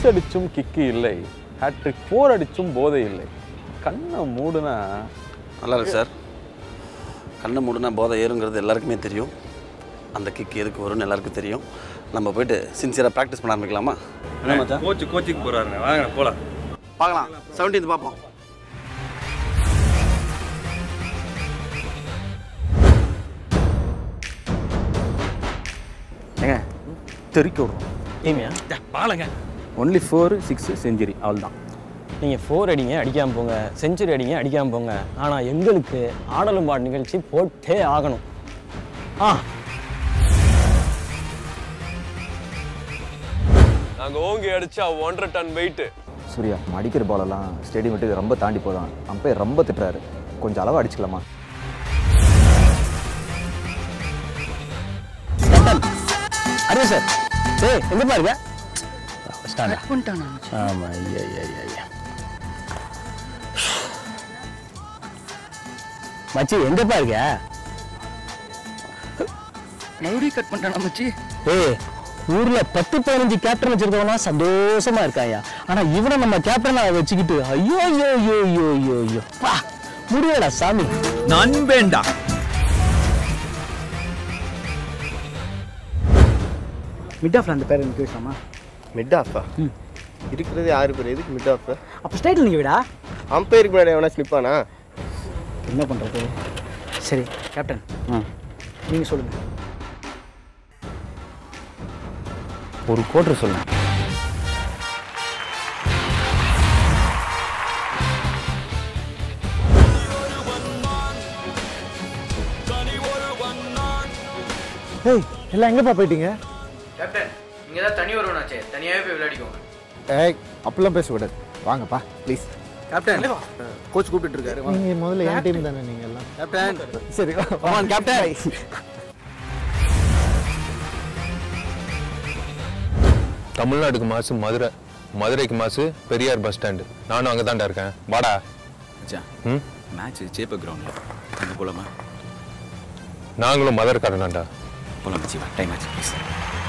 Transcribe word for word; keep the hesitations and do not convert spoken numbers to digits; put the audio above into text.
Six அடிச்சும் kick இல்லை, hattrick four அடிச்சும் போதை இல்லை. கண்ணை மூடுனா நல்லா இருக்கு சார். கண்ணை மூடுனா போதை ஏறுங்கிறது எல்லாருக்குமே தெரியும். அந்த கிக் எதுக்கு வரும்னு எல்லாருக்கும் தெரியும். நம்ம போயிட்டு சின்சியராக ப்ராக்டிஸ் பண்ண ஆரம்பிக்கலாமா? கோச்சு கோச்சிக்கு போகிறாருங்க, வாங்க போகலாம். பார்க்கலாம் செவன்டீன்த் பார்ப்போம். ஏங்க தெருக்கி விடுறோம் டீமையா? பாலங்க ஒன்லி ஃபோர் சிக்ஸு செஞ்சுரி அவள் தான். நீங்கள் ஃபோர் அடிங்க அடிக்காமல் போங்க, செஞ்சுரி அடிங்க அடிக்காமல் போங்க, ஆனால் எங்களுக்கு ஆடலும் பாடு நிகழ்ச்சி போட்டே ஆகணும். ஆ நாங்கள் ஓங்கி அடிச்சா ஒன்றரை டன் வெயிட்டு. சூர்யா அடிக்கிற பாலெல்லாம் ஸ்டேடியம் விட்டு ரொம்ப தாண்டி போதான், அம்பையர் ரொம்ப திட்டுறாரு, கொஞ்சம் அளவாக அடிச்சுக்கலாமா? அரே சார் ஏய் எங்க பாருங்க ஸ்டாண்டா புண்டானா. ஆமா ஐயா ஐயா ஐயா மச்சி எங்க பாருங்க நவுரி கட் பண்ணானா மச்சி. ஏய் ஊர்ல பத்து பதினஞ்சு கேப்டன் வச்சிருக்கவனா சந்தோஷமா இருக்காயா, ஆனா இவனை நம்ம கேப்டனா வச்சுக்கிட்டு ஐயோ ஐயோ ஐயோ ஐயோ ஐயோ ஐயோ பா முடியலடா சாமி. நான் வேண்டா மிட் ஆஃப்ல அந்த பேர் எனக்கு வைக்கலாமா? மிட் ஆஃபா இருக்கிறது யாரு பேர், எதுக்கு மிட் ஆஃப்? அப்போ ஸ்ட்ரைட்டில் நீங்கள் விடா அம்பையருக்கு முன்னாடி எவனா ஸ்லிப்பானா என்ன பண்ணுறது? சரி கேப்டன் நீங்கள் சொல்லுங்கள், ஒரு கோட்டர் சொல்லுங்க. ஏய் எல்லாம் எங்கப்பா போயிட்டீங்க? கேப்டன் இங்கே தான் தனி வருவனாச்சே, தனியாகவே போய் விளையாடிக்கோங்க. ஏய் அப்படிலாம் பேசக்கூடாது, வாங்கப்பா ப்ளீஸ். கேப்டன் கோச் கூப்பிட்டு இருக்காரு, நீங்கள் முதல்ல என் டீம் தானே நீங்கள் எல்லாம். கேப்டன் சரி வாங்க கேப்டன். தமிழ்நாடுக்கு மாசு மதுரை, மதுரைக்கு மாசு பெரியார் பஸ் ஸ்டாண்டு, நானும் அங்கே தான்டா இருக்கேன். வாடா ம் மேட்ச் சேப்ப கிரவுண்டில் அங்கே போகலாமா? நாங்களும் மதுரைக்காரன் தான்டா, போகலாம். டைம் ஆச்சு ப்ளீஸ்.